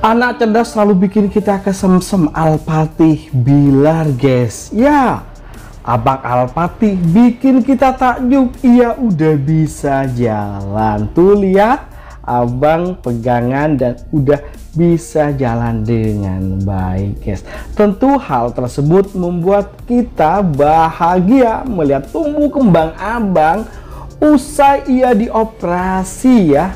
Anak cerdas selalu bikin kita kesemsem. Alpatih Bilar, guys. Ya, Abang Alpatih bikin kita takjub. Ia udah bisa jalan. Tuh lihat, Abang pegangan dan udah bisa jalan dengan baik, guys. Tentu hal tersebut membuat kita bahagia melihat tumbuh kembang Abang usai ia dioperasi, ya.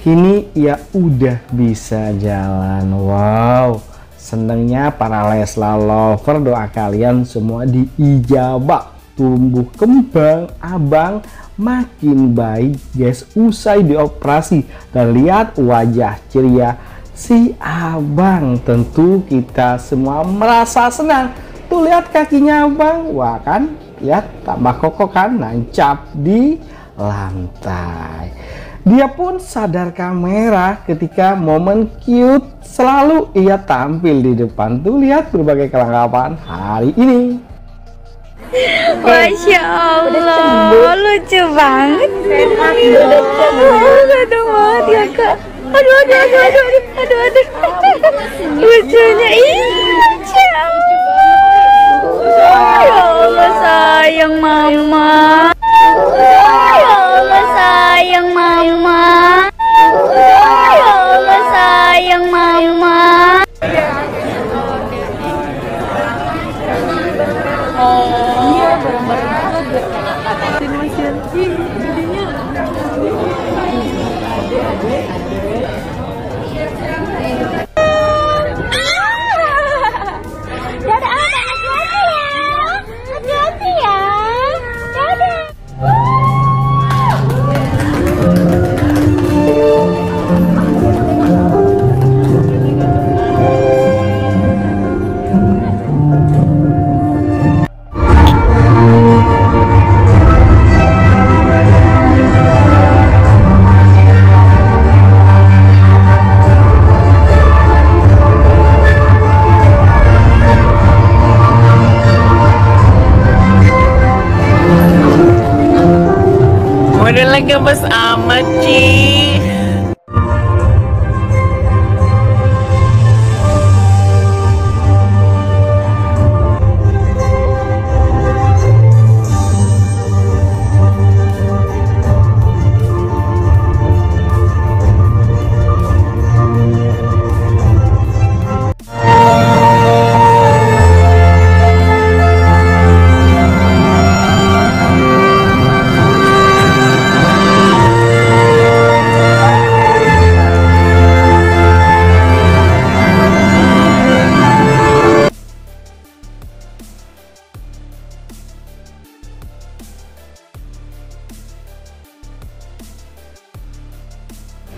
Kini ia udah bisa jalan. Wow, senangnya para Leslar lover, doa kalian semua diijabah. Tumbuh kembang Abang makin baik, guys, usai dioperasi. Dan lihat wajah ceria si Abang, tentu kita semua merasa senang. Tuh lihat kakinya Abang, wah kan, lihat tambah kokoh kan, nancap di lantai. Dia pun sadar kamera ketika momen cute selalu ia tampil di depan. Tuh lihat berbagai kelengkapan hari ini. Masya Allah, lucu banget. Aduh, ya Kak. Aduh. Lucunya, lucu. Ya Allah, sayang Mama. Modelnya gemes amat, Ci.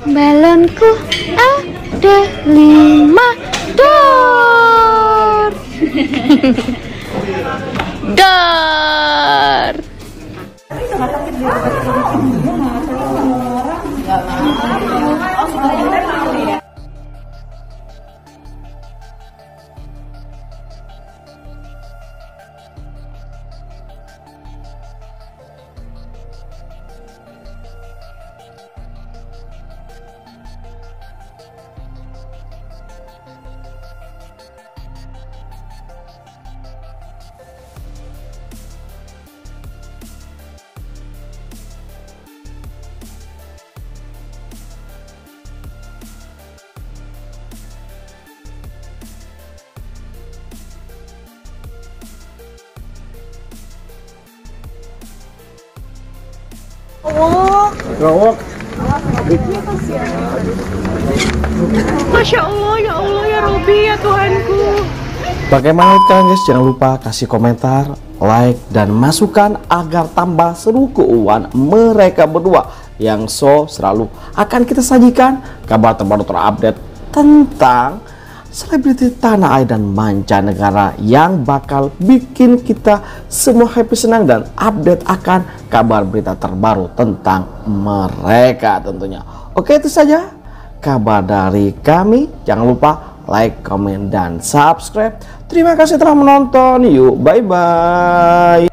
Balonku ada 5 dor. Dor. Gawok. Masya Allah ya Robi ya Tuhanku. Bagaimana kalian, guys? Jangan lupa kasih komentar, like, dan masukan agar tambah seru keuangan mereka berdua yang selalu akan kita sajikan kabar terbaru terupdate tentang selebriti tanah air dan mancanegara yang bakal bikin kita semua happy, senang, dan update akan kabar berita terbaru tentang mereka tentunya. Oke, itu saja kabar dari kami. Jangan lupa like, comment, dan subscribe. Terima kasih telah menonton. Yuk, bye-bye.